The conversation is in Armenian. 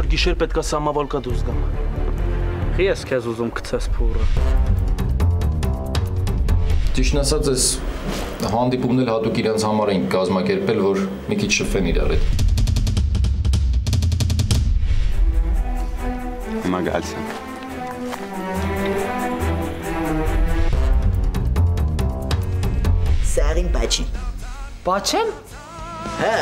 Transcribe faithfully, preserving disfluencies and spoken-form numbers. Profesor Gişerpetka sama walka duzgam. Jest kezuzum kce spór. Ճիշտ ասած, ես հանդիպումն էլ հատուկ իրանց համար էինք կազմակերպել, որ մի քիչ շփվեն իրար հետ։ Մագալցը։ Սարին բաչի։ Բաչեմ։ Հա։